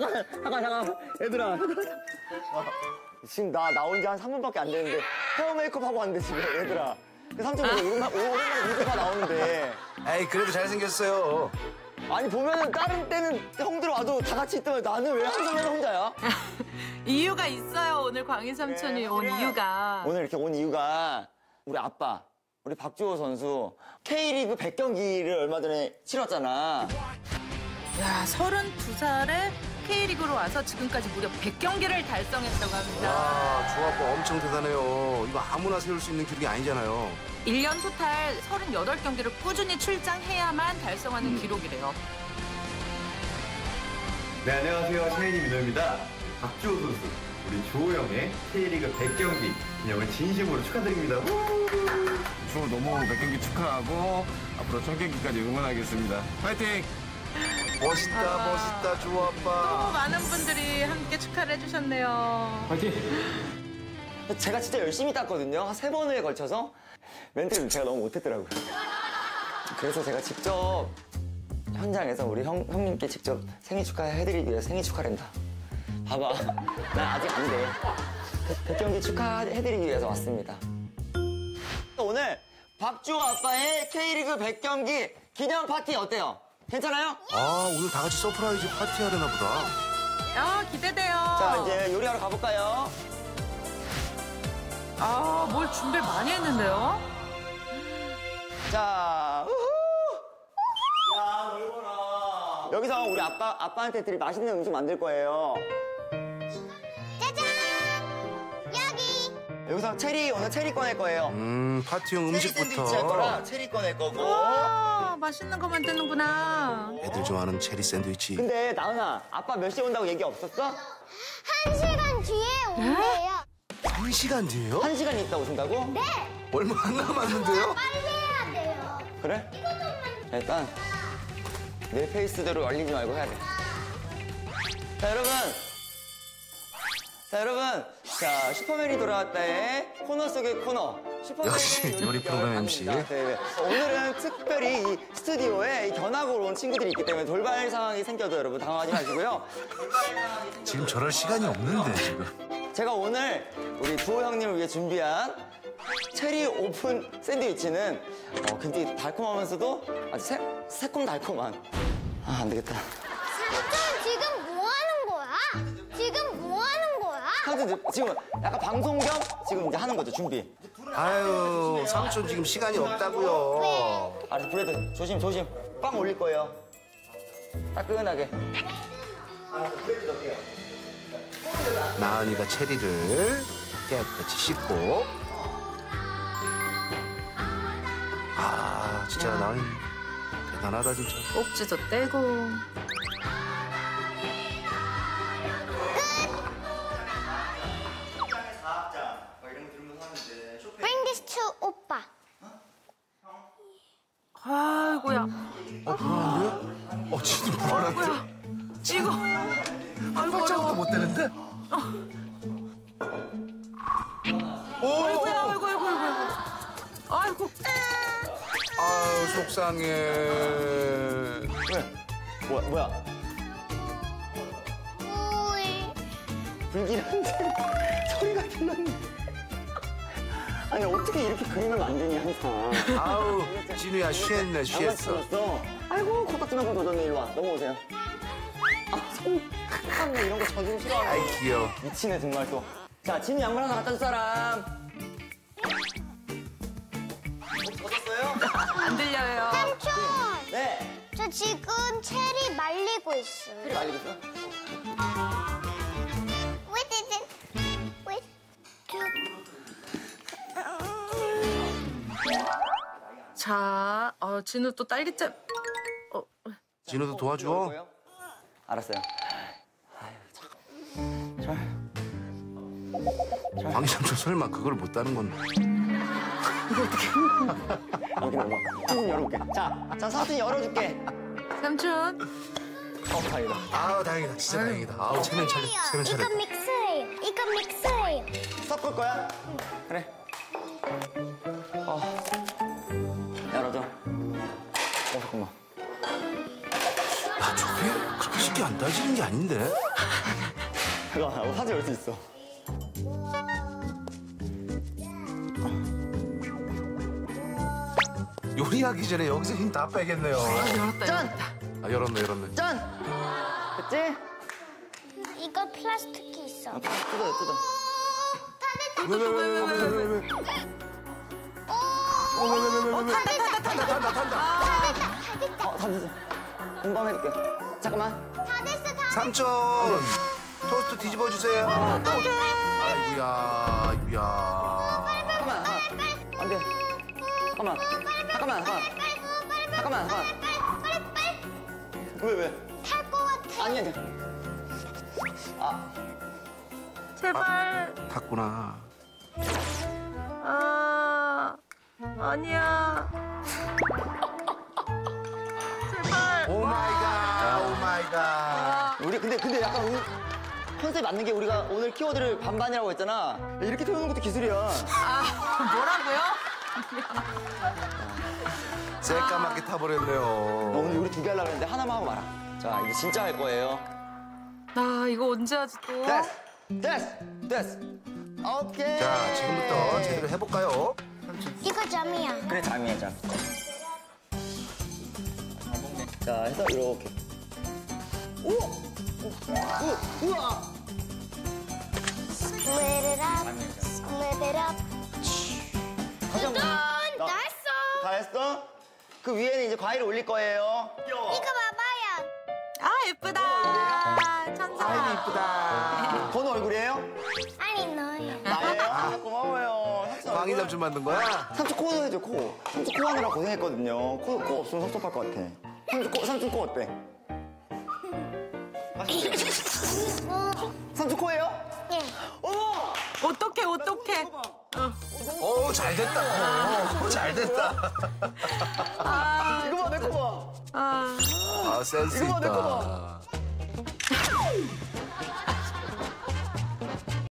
잠깐. 얘들아. 지금 나 나온 지 한 3분밖에 안 됐는데 헤어 메이크업 하고 왔는데 지금 얘들아. 그 삼촌이 오랜만에 무드가 나오는데. 에이 그래도 잘생겼어요. 아니 보면은 다른 때는 형들 와도 다 같이 있다면 나는 왜 한정에서 혼자야? 이유가 있어요. 오늘 광희 삼촌이 온 이유가. 오늘 이렇게 온 이유가 우리 아빠. 우리 박주호 선수 K리그 100경기를 얼마 전에 치렀잖아. 야, 32살에 K리그로 와서 지금까지 무려 100경기를 달성했다고 합니다. 와, 주호 아빠 엄청 대단해요. 이거 아무나 세울 수 있는 기록이 아니잖아요. 1년 토탈 38경기를 꾸준히 출장해야만 달성하는 기록이래요. 네, 안녕하세요. 최인희 민호입니다. 박주호 선수, 우리 주호 형의 K리그 100경기 기념을 진심으로 축하드립니다. 주호 너무 100경기 축하하고 앞으로 1000경기까지 응원하겠습니다. 파이팅! 멋있다, 아, 멋있다, 주호 아빠. 너무 많은 분들이 함께 축하를 해주셨네요. 파이팅! 제가 진짜 열심히 땄거든요. 한 3번에 걸쳐서. 멘트를 제가 너무 못했더라고요. 그래서 제가 직접 현장에서 우리 형님께 직접 생일 축하해드리기 위해 생일 축하랜다. 봐봐, 난 아직 안 돼. 100경기 축하해드리기 위해서 왔습니다. 오늘 박주호 아빠의 K리그 100경기 기념 파티 어때요? 괜찮아요? 아, 오늘 다 같이 서프라이즈 파티 하려나 보다. 아, 기대돼요. 자, 이제 요리하러 가볼까요? 아, 뭘 준비를 많이 했는데요? 자, 우후! 야, 넓어라. 여기서 우리 아빠한테 드릴 맛있는 음식 만들 거예요. 여기서 오늘 체리 꺼낼 거예요. 파티용 음식부터. 체리 거라 체리 꺼낼 거고. 와, 맛있는 거 만드는구나. 애들 좋아하는 체리 샌드위치. 근데 나은아, 아빠 몇 시에 온다고 얘기 없었어? 1시간 뒤에 온대요. 1시간 뒤에요? 1시간이 있다 오신다고? 네. 얼마 안 남았는데요? 빨리 해야 돼요. 그래? 일단 내 페이스대로 말리지 말고 해야 돼. 자, 여러분. 자, 여러분. 자, 슈퍼맨이 돌아왔다의 코너 속의 코너. 역시 요리 프로그램 MC. 네. 오늘은 특별히 이 스튜디오에 견학으로 온 친구들이 있기 때문에 돌발 상황이 생겨도 여러분 당황하지 마시고요. 지금 저럴 시간이 없는데, 지금. 제가 오늘 우리 주호 형님을 위해 준비한 체리 오픈 샌드위치는 굉장히 달콤하면서도 아주 새콤달콤한. 아, 안 되겠다. 삼촌, 지금 뭐 하는 거야? 지금 뭐 하는 거야? 삼촌 지금 약간 방송 겸 지금 이제 하는 거죠, 준비. 아유, 삼촌 지금 시간이 없다고요. 알았어, 브레드 조심. 빵 올릴 거예요. 따끈하게. 나은이가 체리를 깨끗이 씻고. 아, 진짜 야. 나은이 대단하다, 진짜. 꼭지도 떼고. 오빠. 아이고야. 불안한데? 진짜 불안한데? 아이고야. 지금. 한 발짝도 못 되는데? 아이고. 아유, 속상해. 왜? 뭐야? 불길한데 소리가 들렸네. 아니, 어떻게 이렇게 그림을 만드니, 항상. 아우, 진우야, 취했어. 아이고, 코딱지만큼 도전해, 일로 와. 넘어오세요. 아, 손 이런 거 저주고 싫어하네. 아이, 귀여워. 미치네, 정말 또. 자, 진우 양말 하나 갖다 줄 사람. 젖었어요? 안 들려요. 삼촌! 네. 저 지금 체리 말리고 있어요. 체리 말리고 있어? 자, 진우 또 딸기잼. 진우도 도와줘. 알았어요. 아유, 참. 광희 삼촌 설마 그걸 못 따는 건데. 이거 어떻게? 여기 넘어. 삼촌 열어볼게. 자, 삼촌 열어줄게. 삼촌. 다행이다. 아, 다행이다. 진짜 다행이다. 아우, 체면 차려. 이건 믹스예요. 섞을 거야? 그래. 열어줘. 잠깐만. 아, 저게? 그렇게 쉽게 그렇게 안 따지는 게 아닌데? 나 화제 올 수 있어. 요리하기 전에 여기서 힘 다 빼겠네요. 아, 열었다. 짠! 아, 열었네. 짠! 됐지? 이거 플라스틱이 있어. 아, 뜯어. 왜? 탄다. 다 됐어. 공방해줄게. 잠깐만. 다 됐어, 삼촌! 토스트 뒤집어 주세요. 아이고야. 잠깐만. 안 돼. 잠깐만. 왜? 탈 것 같아. 아니야. 아. 제발. 탔구나. 아. 아니야. 제발. 오 마이 갓. 우리 근데 약간 오늘 컨셉 맞는 게 우리가 오늘 키워드를 반반이라고 했잖아. 이렇게 태우는 것도 기술이야. 아, 뭐라고요? 새까맣게 타버렸네요. 오늘 요리 두 개 하려고 했는데 하나만 하고 말아. 자, 이거 진짜 할 거예요. 나 이거 언제 하지 또? 됐어. 오케이. 자, 지금부터 제대로 해볼까요? 이거 잠이야. 그래, 잠이야, 잠. 자, 해서 이렇게. 우와! Split it up. 다 했어. 그 위에는 이제 과일을 올릴 거예요. 귀여워. 이거 봐봐요. 아, 예쁘다. 천사. 과일이 예쁘다. 번호 얼굴이에요? 아니, 너예요. 나예요? 아, 고마워요. 광희 삼촌 만든 거야? 삼촌 코도 해줘, 코. 삼촌 코 하느라 고생했거든요. 코 없으면 섭섭할 것 같아. 삼촌 코 어때? 삼촌 코예요? 예. 어머! 어떡해. 오, 잘됐다. 아, 이거 봐, 내 거 봐. 아, 센스 있다.